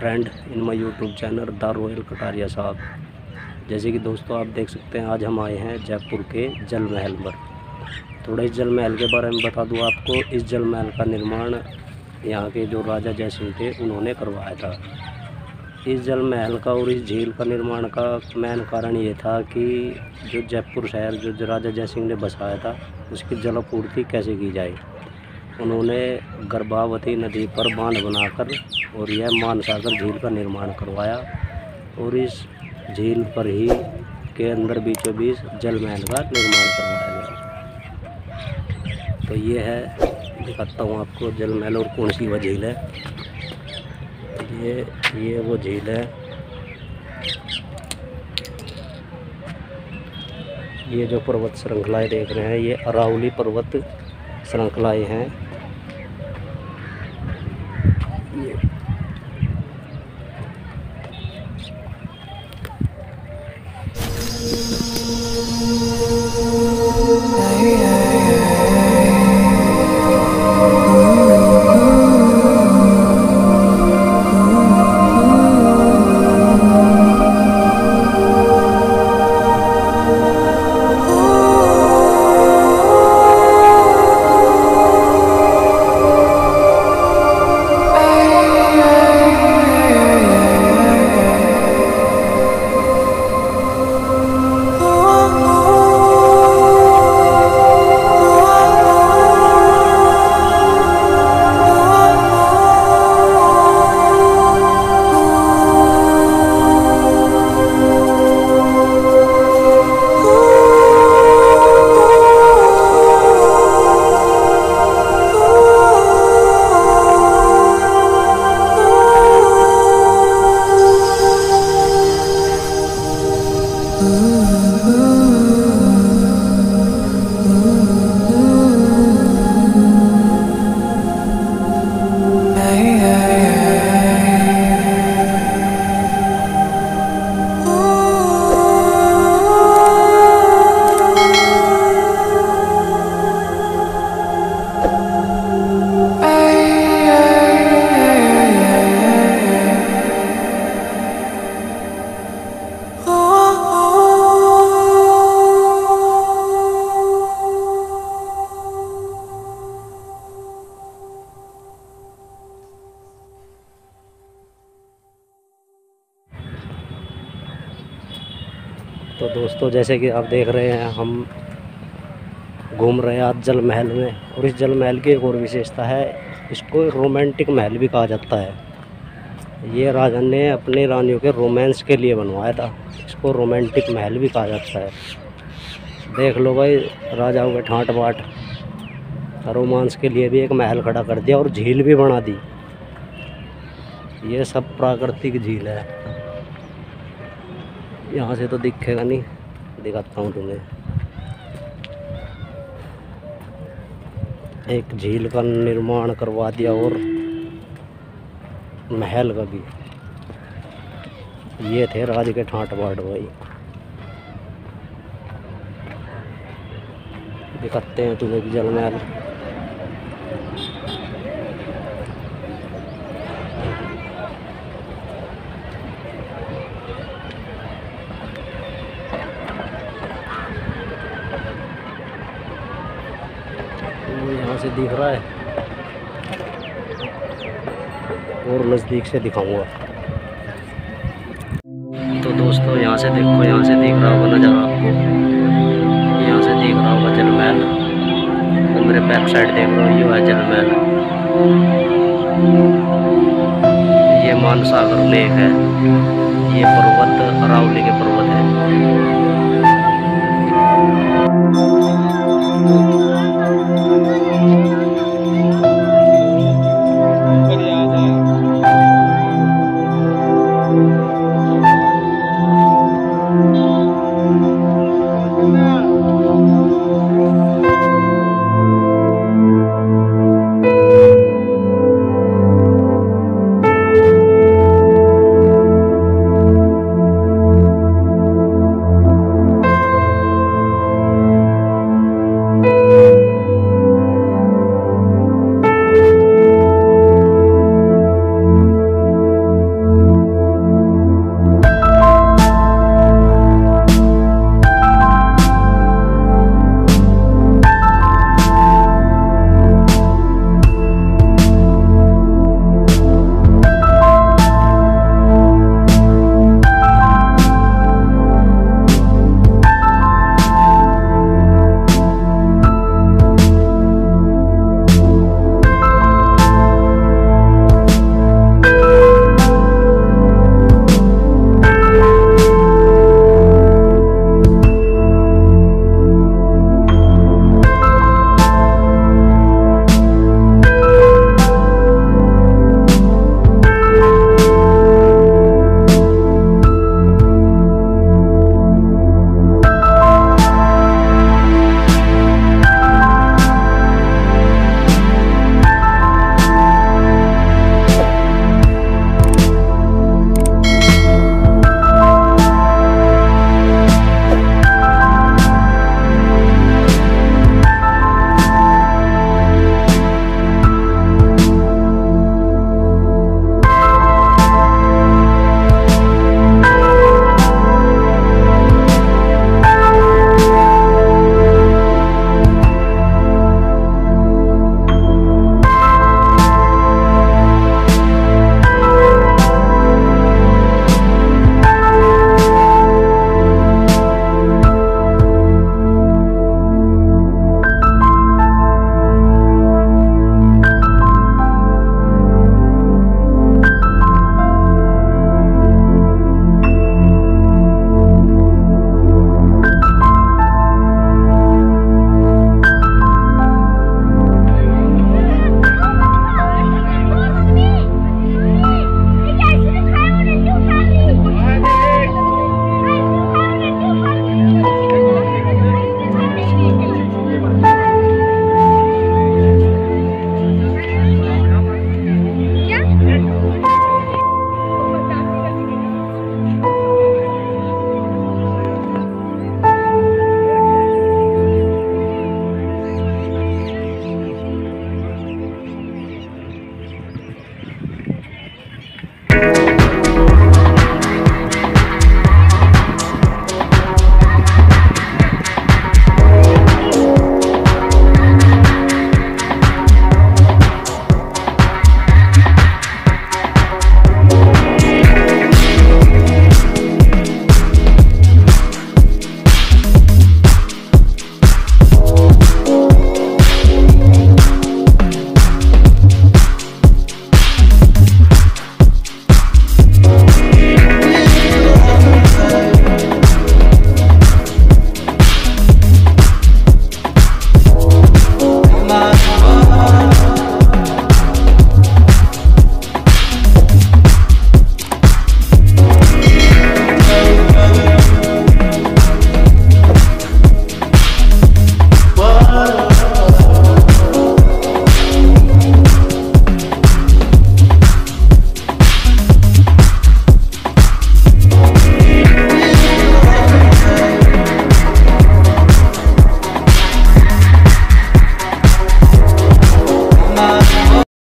friend in my YouTube channel The Royal Kataria साहब। जैसे कि दोस्तों आप देख सकते हैं आज हम आए हैं जयपुर के जल महल पर। थोड़ा इस जल महल के बारे में बता दूं आपको। इस जल महल का निर्माण यहाँ के जो राजा जयसिंह थे उन्होंने करवाया था। इस जल महल का और इस झील का निर्माण का मेन कारण ये था कि जो जयपुर शहर जो राजा जयसिंह ने बसाया था उसकी जलापूर्ति कैसे की जाए। उन्होंने गर्भावती नदी पर बांध बनाकर और यह मान सागर झील का निर्माण करवाया और इस झील पर ही के अंदर बीचों बीच जल महल का निर्माण करवाया गया। तो ये है, दिखाता हूँ आपको जल महल और कौन सी वह झील है। ये वो झील है, ये जो पर्वत श्रृंखलाएँ देख रहे हैं ये अरावली पर्वत श्रृंखलाएँ हैं। तो दोस्तों जैसे कि आप देख रहे हैं हम घूम रहे हैं आज जल महल में। और इस जल महल की एक और विशेषता है, इसको रोमांटिक महल भी कहा जाता है। ये राजा ने अपने रानियों के रोमांस के लिए बनवाया था, इसको रोमांटिक महल भी कहा जाता है। देख लो भाई, राजाओं के ठाट बाट रोमांस के लिए भी एक महल खड़ा कर दिया और झील भी बना दी। ये सब प्राकृतिक झील है, यहाँ से तो दिखेगा नहीं, दिखाता हूँ तुम्हें। एक झील का निर्माण करवा दिया और महल का भी। ये थे राज के ठाट बाट भाई। दिखाते हैं तुम्हें जल महल। से दिख रहा है और नज़दीक से दिखाऊंगा। तो दोस्तों यहाँ से देखो, यहाँ से दिख रहा होगा नज़ारा आपको, यहाँ से दिख रहा होगा जल महल। तो मेरे बैक साइड देख रहा हूँ, ये जल महल, ये मान सागर लेक है, ये पर्वत अरावली के पर्वत है।